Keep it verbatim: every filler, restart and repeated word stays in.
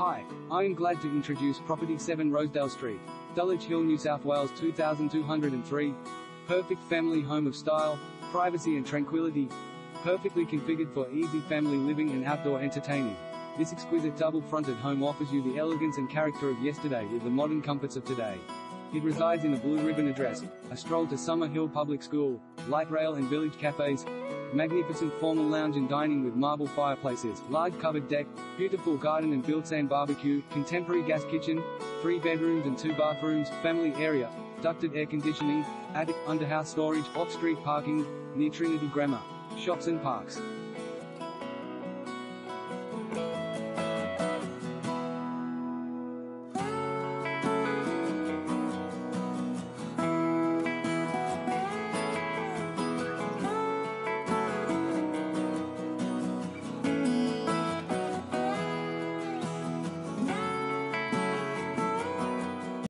Hi, I am glad to introduce Property seven Rosedale Street, Dulwich Hill, New South Wales two thousand two hundred three. Perfect family home of style, privacy and tranquility. Perfectly configured for easy family living and outdoor entertaining. This exquisite double-fronted home offers you the elegance and character of yesterday with the modern comforts of today. It resides in a blue ribbon address, a stroll to Summer Hill Public School, light rail and village cafes, magnificent formal lounge and dining with marble fireplaces, large covered deck, beautiful garden and built-in barbecue, contemporary gas kitchen, three bedrooms and two bathrooms, family area, ducted air conditioning, attic, underhouse storage, off-street parking, near Trinity Grammar, shops and parks.